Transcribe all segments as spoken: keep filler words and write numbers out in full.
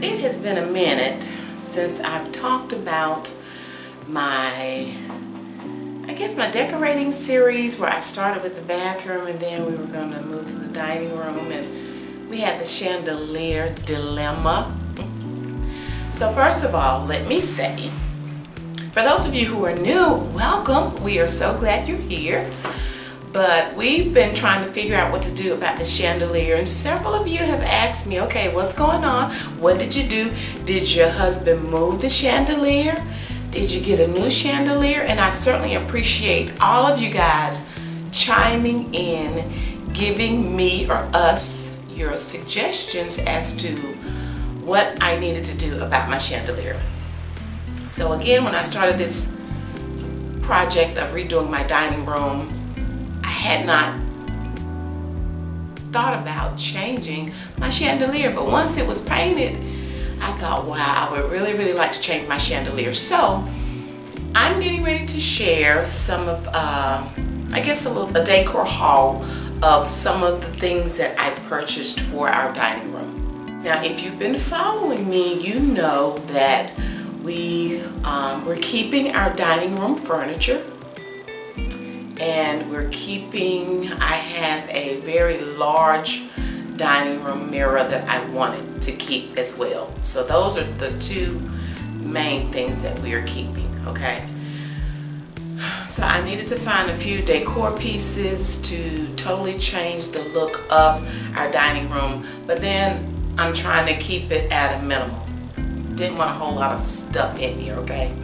guys, it has been a minute since I've talked about my, I guess my decorating series, where I started with the bathroom and then we were going to move to the dining room and we had the chandelier dilemma. So first of all, let me say, for those of you who are new, welcome. We are so glad you're here. But we've been trying to figure out what to do about the chandelier, and several of you have asked me, okay, what's going on? What did you do? Did your husband move the chandelier? Did you get a new chandelier? And I certainly appreciate all of you guys chiming in, giving me or us your suggestions as to what I needed to do about my chandelier. So again, when I started this project of redoing my dining room, had not thought about changing my chandelier, but once it was painted, I thought, wow, I would really, really like to change my chandelier. So I'm getting ready to share some of, uh, I guess, a little a decor haul of some of the things that I purchased for our dining room. Now, if you've been following me, you know that we um, we're keeping our dining room furniture. And we're keeping, I have a very large dining room mirror that I wanted to keep as well. So those are the two main things that we are keeping, okay? So I needed to find a few decor pieces to totally change the look of our dining room, but then I'm trying to keep it at a minimum. Didn't want a whole lot of stuff in here, okay?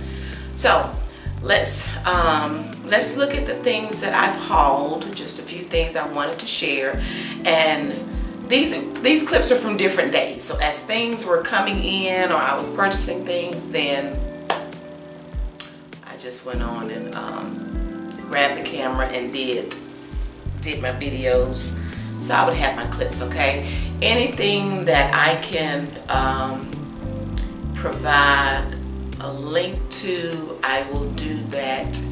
So let's um, let's look at the things that I've hauled, just a few things I wanted to share. And these these clips are from different days, so as things were coming in or I was purchasing things, then I just went on and um, grabbed the camera and did did my videos, so I would have my clips, okay? Anything that I can um, provide a link to, I will do that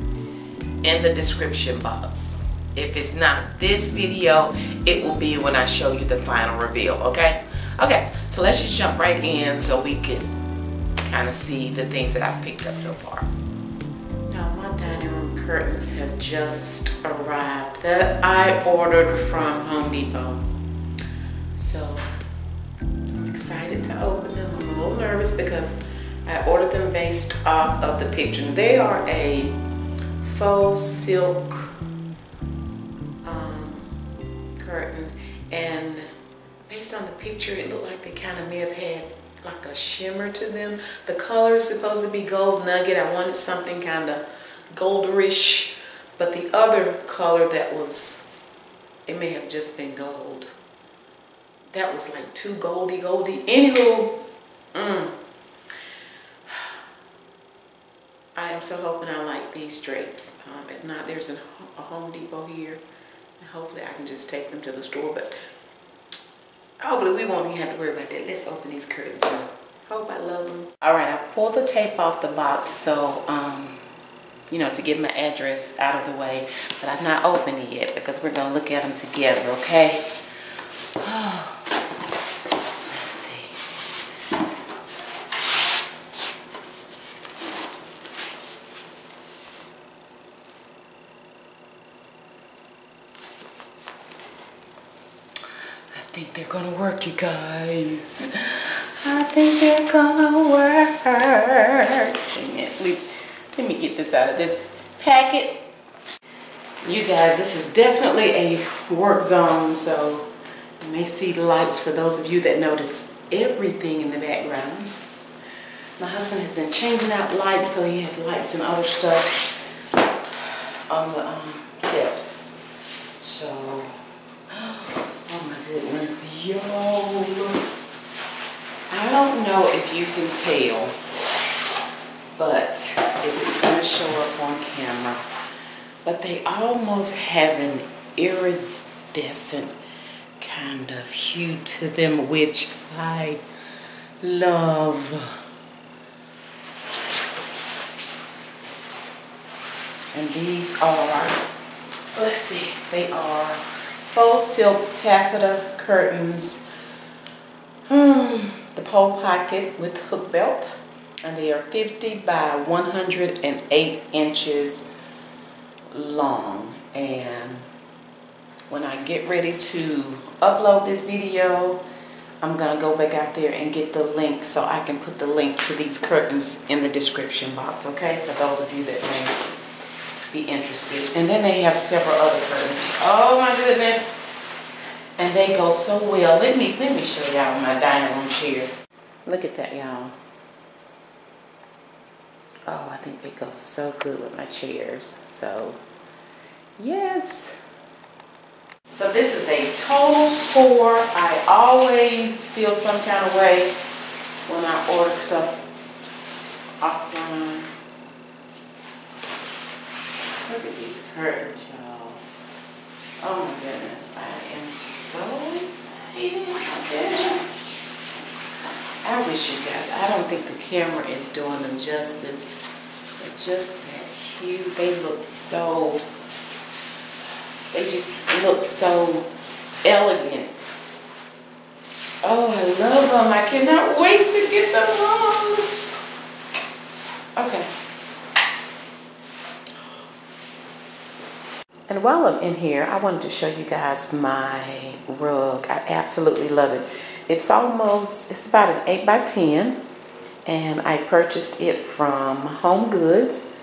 in the description box. If it's not this video, it will be when I show you the final reveal, okay? Okay, so let's just jump right in so we can kind of see the things that I've picked up so far. Now, my dining room curtains have just arrived that I ordered from Home Depot. So I'm excited to open them. I'm a little nervous because I ordered them based off of the picture. They are a faux silk um, curtain, and based on the picture, it looked like they kind of may have had like a shimmer to them. The color is supposed to be gold nugget. I wanted something kind of golderish, but the other color that was, it may have just been gold. That was like too goldy, goldy. Anywho, mmm. I am so hoping I like these drapes. Um, if not, there's a, a Home Depot here. And hopefully I can just take them to the store, but hopefully we won't even have to worry about that. Let's open these curtains up. Hope I love them. All right, I pulled the tape off the box, so, um, you know, to get my address out of the way, but I've not opened it yet because we're gonna look at them together, okay? Oh. I think they're gonna work, you guys. I think they're gonna work. Dang it. We, let me get this out of this packet. You guys, this is definitely a work zone, so you may see lights for those of you that notice everything in the background. My husband has been changing out lights, so he has lights and other stuff on the um, steps. So. Goodness, yo, I don't know if you can tell, but if it's going to show up on camera, but they almost have an iridescent kind of hue to them, which I love. And these are, let's see, they are faux silk taffeta curtains. Hmm, the pole pocket with hook belt, and they are fifty by one hundred eight inches long. And when I get ready to upload this video, I'm gonna go back out there and get the link so I can put the link to these curtains in the description box, okay? For those of you that may be interested. And then they have several other curtains. Oh my goodness. And they go so well. Let me let me show y'all my dining room chair. Look at that, y'all. Oh, I think they go so good with my chairs. So, yes. So this is a total score. I always feel some kind of way when I order stuff offline. Look at these curtains, y'all. Oh my goodness, I am so excited. I wish you guys, I don't think the camera is doing them justice. But just that hue, they look so, they just look so elegant. Oh, I love them. I cannot wait to get them home. Okay. And while I'm in here, I wanted to show you guys my rug. I absolutely love it. It's almost, it's about an eight by ten. And I purchased it from Home Goods.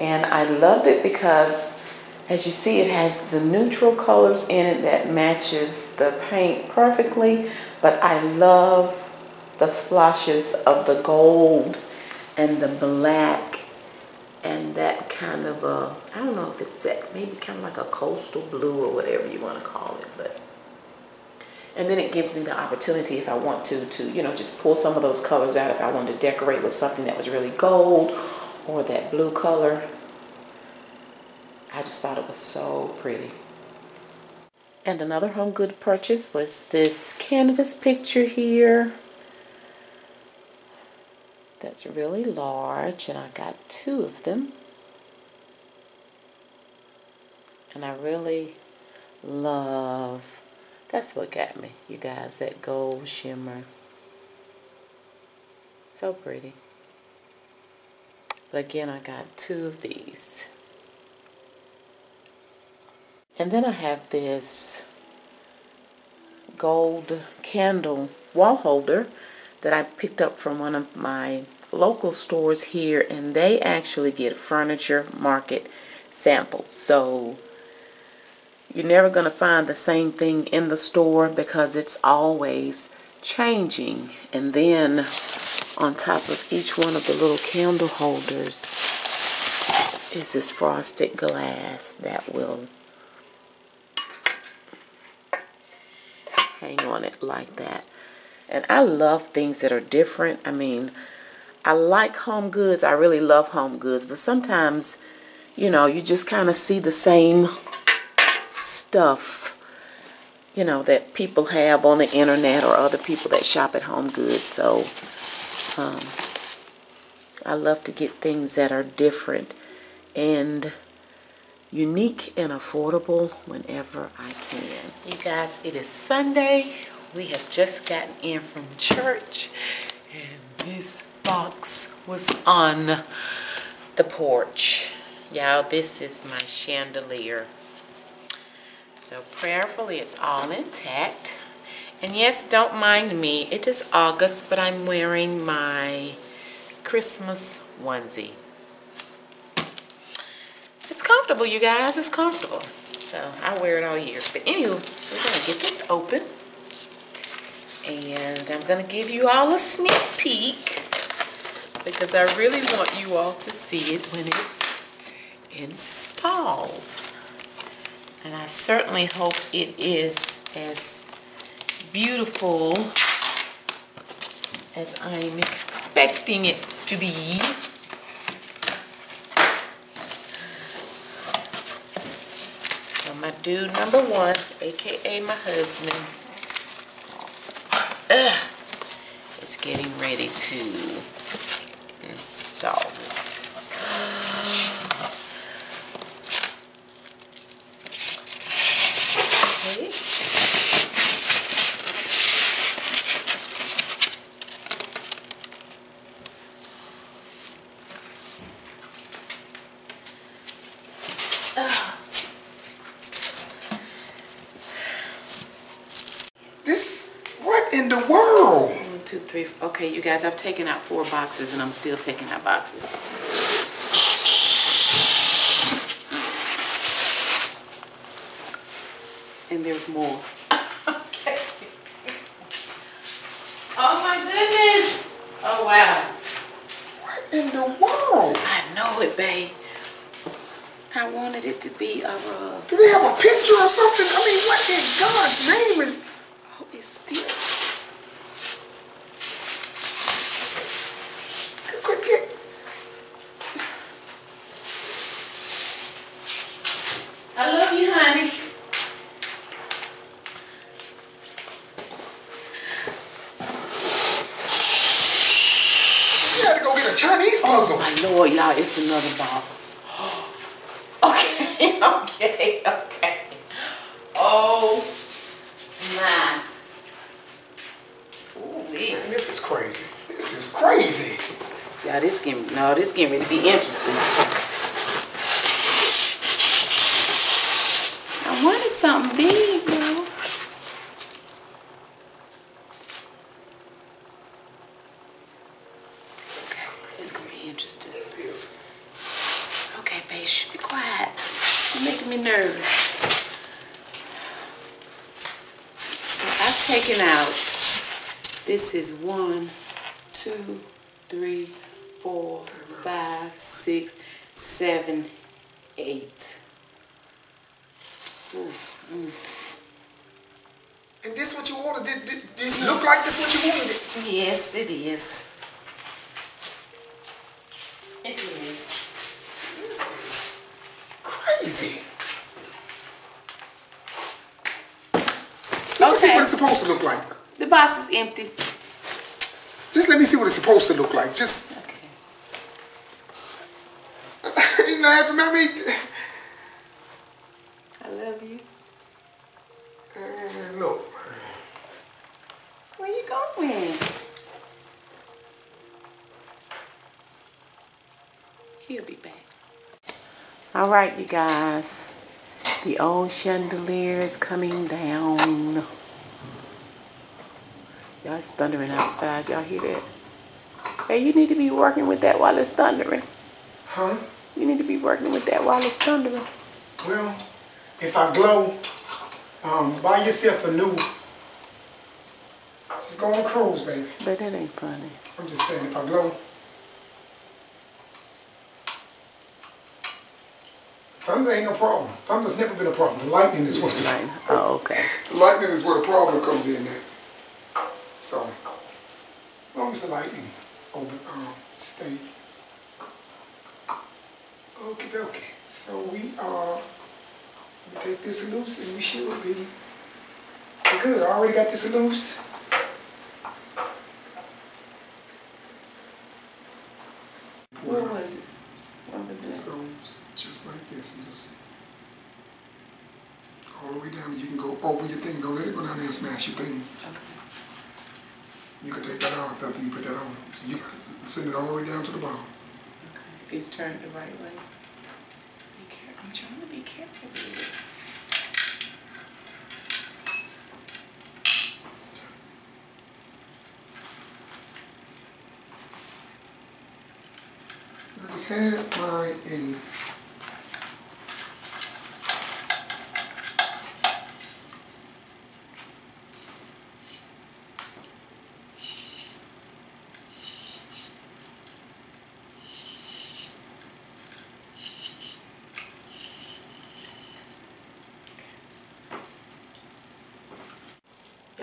And I loved it because, as you see, it has the neutral colors in it that matches the paint perfectly, but I love the splashes of the gold and the black and that kind of a, I don't know if it's that, maybe kind of like a coastal blue or whatever you want to call it. But and then it gives me the opportunity, if I want to, to, you know, just pull some of those colors out if I wanted to decorate with something that was really gold or that blue color. I just thought it was so pretty. And another Home Good purchase was this canvas picture here that's really large, and I got two of them, and I really love, that's what got me, you guys, that gold shimmer, so pretty. But again, I got two of these. And then I have this gold candle wall holder that I picked up from one of my local stores here, and they actually get furniture market samples. So you're never going to find the same thing in the store because it's always changing. And then on top of each one of the little candle holders is this frosted glass that will hang on it like that. And I love things that are different. I mean, I like Home Goods. I really love Home Goods, but sometimes, you know, you just kind of see the same stuff, you know, that people have on the internet or other people that shop at Home Goods. So um, I love to get things that are different and unique and affordable whenever I can. You guys, it is Sunday. We have just gotten in from church, and this box was on the porch. Y'all, this is my chandelier. So prayerfully, it's all intact. And yes, don't mind me. It is August, but I'm wearing my Christmas onesie. It's comfortable, you guys. It's comfortable. So I wear it all year. But anywho, we're going to get this open. And I'm going to give you all a sneak peek, because I really want you all to see it when it's installed. And I certainly hope it is as beautiful as I'm expecting it to be. My dude number one, aka my husband, uh, is getting ready to install it. Okay. This, what in the world? One, two, three, four. Okay, you guys, I've taken out four boxes and I'm still taking out boxes. And there's more. Okay. Oh my goodness. Oh wow. What in the world? I know it, babe. I wanted it to be a... Uh, do they have a picture or something? I mean, what in God's name is... Oh, it's still... You couldn't get... I love you, honey. Chinese puzzle. Oh my Lord, y'all, it's another box. Okay, okay, okay. Oh my. Ooh, man, this is crazy. This is crazy. Y'all, this game, no, this game really be interesting. I wanted something big, bro. This is one, two, three, four, five, six, seven, eight. Ooh, mm. And this what you ordered? Did, did this look like this what you ordered? Yes, it is. It is. This is crazy. Let me see what it's supposed to look like. The box is empty. Just let me see what it's supposed to look like. Just, okay. You know, I remember me. I love you. Uh, no. Where you going? He'll be back. All right, you guys. The old chandelier is coming down. Y'all, it's thundering outside. Y'all hear that? Hey, you need to be working with that while it's thundering. Huh? You need to be working with that while it's thundering. Well, if I glow, um, buy yourself a new... Just go on cruise, baby. But that ain't funny. I'm just saying, if I glow... Thunder ain't no problem. Thunder's never been a problem. The lightning is where the... Lightning. Oh, okay. The lightning is where the problem comes in at. So, as long as the lightning over, um, stay. Okie dokie. So we are, we take this loose and we should be good. I already got this loose. What was it? What was it? This goes just like this. And just all the way down. You can go over your thing. Don't let it go down there and smash your thing. Okay. You can take that off after you put that on. You can send it all the way down to the bottom. Okay, it's turned the right way. Be careful. I'm trying to be careful with it. I just had mine in.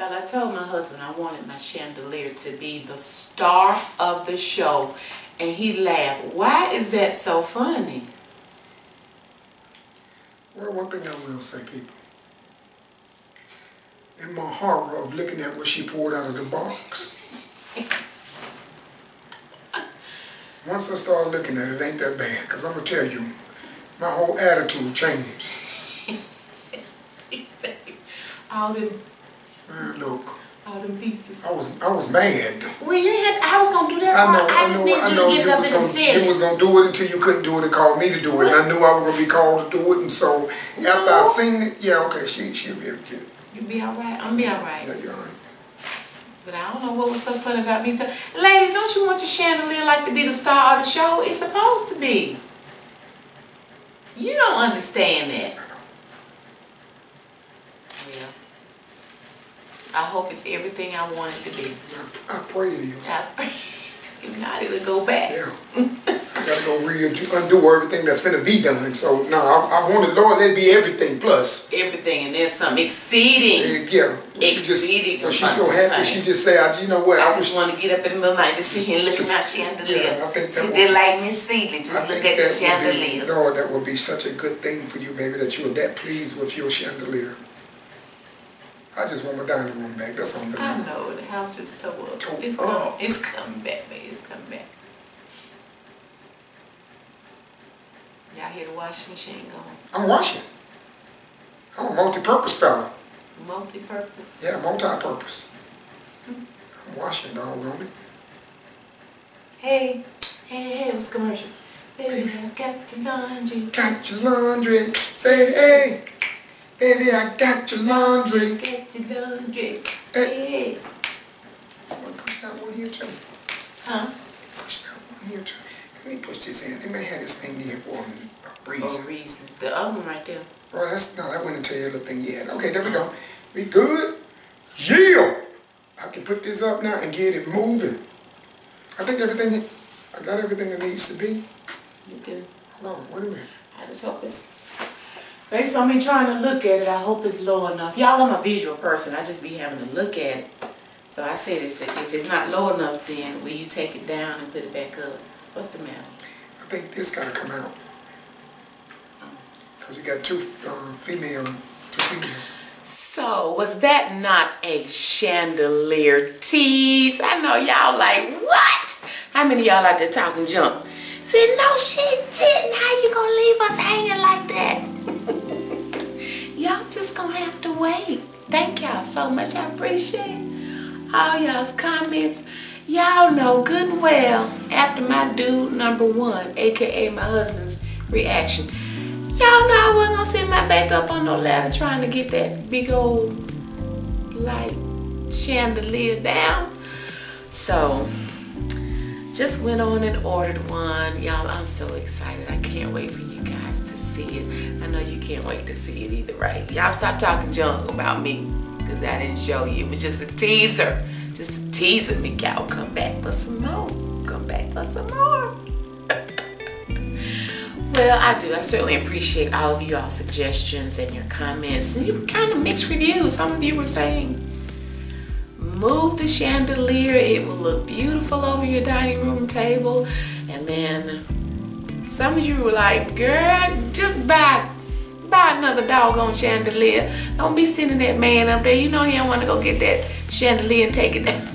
I told my husband I wanted my chandelier to be the star of the show, and he laughed. Why is that so funny? Well, one thing I will say, people, in my horror of looking at what she poured out of the box, once I start looking at it, it ain't that bad, because I'm going to tell you, my whole attitude changed. All the Man, look. All them pieces. I was I was mad. Well, you had I was gonna do that. I know. I, I just know, need I you know to get it up in the city. You was gonna do it until you couldn't do it and called me to do it. And I knew I was gonna be called to do it, and so after no. I seen it, yeah, okay, she she'll be able to get it. You be alright? I'm be alright. Yeah, you're alright. But I don't know what was so funny about me. Ladies, don't you want your chandelier like to be the star of the show? It's supposed to be. You don't understand that. Yeah. I hope it's everything I want it to be. I, I pray it is. I pray. If not, it'll go back. Yeah. I gotta go re-undo everything that's finna be done. So, no, I, I want it, Lord, let it be everything plus. Everything, and there's something exceeding. Yeah. She exceeding. Just, she's so happy, she just say, I, you know what? I, I just want to get up in the middle of the night, just sit here and look at my chandelier. Yeah, I think that Sit like Miss Seeley, just I look at the chandelier. Be, Lord, that would be such a good thing for you, baby, that you are that pleased with your chandelier. I just want my dining room back. That's all I'm doing. I know the house just tore up. Toe it's come, up. It's coming back, baby. It's coming back. Y'all hear the washing machine going? I'm washing. I'm a multi-purpose fella. Multi-purpose. Yeah, multi-purpose. Hmm. I'm washing, dog, on it. Hey, hey, hey! What's the commercial? Baby, baby, I got your laundry. Got your laundry. Say hey. Baby, I got your laundry. Got your laundry. Hey. I'm gonna push that one here too. Huh? Push that one here too. Let me push this in. They may have this thing here for a reason. For a reason. The other one right there. Well, that's no, that wouldn't tell you anything yet. Okay, there we go. We good? Yeah! I can put this up now and get it moving. I think everything, I got everything that needs to be. You do. Hold on, wait a minute. I just hope it's... Based on me trying to look at it, I hope it's low enough. Y'all, I'm a visual person. I just be having to look at it. So I said, if, it, if it's not low enough, then will you take it down and put it back up? What's the matter? I think this got to come out. Because you got two um, female, two females. So, was that not a chandelier tease? I know y'all like, what? How many of y'all out there talking junk? Said, no, she didn't. How you going to leave us hanging like that? Y'all just gonna have to wait. Thank y'all so much. I appreciate all y'all's comments. Y'all know good and well after my dude number one, aka my husband's reaction. Y'all know I wasn't gonna send my back up on no ladder trying to get that big old light chandelier down. So just went on and ordered one. Y'all, I'm so excited. I can't wait for you guys to see it. I know you can't wait to see it either, right? Y'all stop talking junk about me because I didn't show you. It was just a teaser. Just a teaser. Me, y'all come back for some more. Come back for some more. Well, I do. I certainly appreciate all of you all's suggestions and your comments. And you kind of mixed reviews. Some of you were saying, move the chandelier, it will look beautiful over your dining room table. And then some of you were like, girl, just buy, buy another doggone chandelier. Don't be sending that man up there. You know he don't want to go get that chandelier and take it down.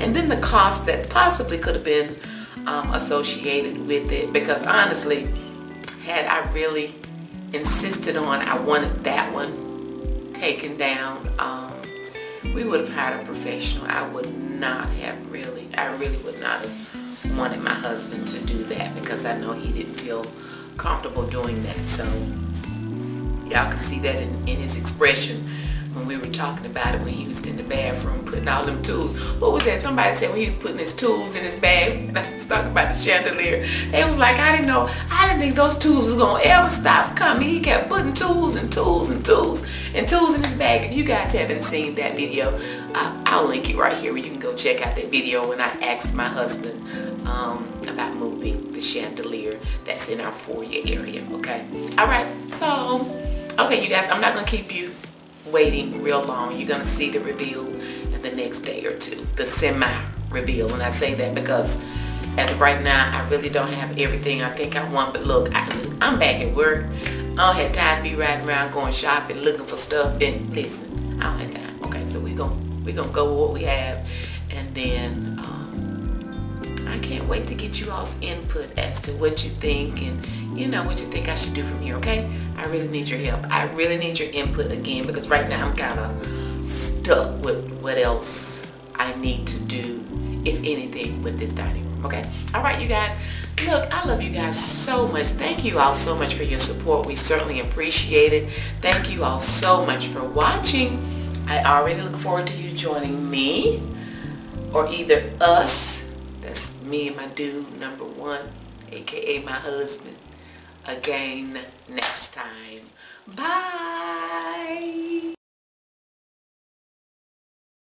And then the cost that possibly could have been um, associated with it. Because honestly, had I really insisted on, I wanted that one taken down, um, we would have hired a professional. I would not have really, I really would not have wanted my husband to do that because I know he didn't feel comfortable doing that. So y'all could see that in, in his expression when we were talking about it when he was in the bathroom putting all them tools. What was that? Somebody said when he was putting his tools in his bag and I was talking about the chandelier. They was like, I didn't know, I didn't think those tools were gonna ever stop coming. He kept putting tools and tools and tools and tools in his bag. If you guys haven't seen that video, uh, I'll link it right here where you can go check out that video when I asked my husband um, about moving the chandelier that's in our foyer area, okay? All right, so, okay you guys, I'm not gonna keep you waiting real long. You're gonna see the reveal in the next day or two, the semi-reveal. And I say that because as of right now, I really don't have everything I think I want. But look, I, look I'm back at work. I don't have time to be riding around going shopping, looking for stuff. And listen, I don't have time. Okay, so we're gonna we're gonna go with what we have, and then um, I can't wait to get you all's input as to what you think and, you know, what you think I should do from here, okay? I really need your help. I really need your input again because right now I'm kind of stuck with what else I need to do, if anything, with this dining room, okay? All right, you guys, Look, I love you guys so much. Thank you all so much for your support. We certainly appreciate it. Thank you all so much for watching. I already look forward to you joining me, or either us, that's me and my dude number one, aka my husband, again next time. Bye.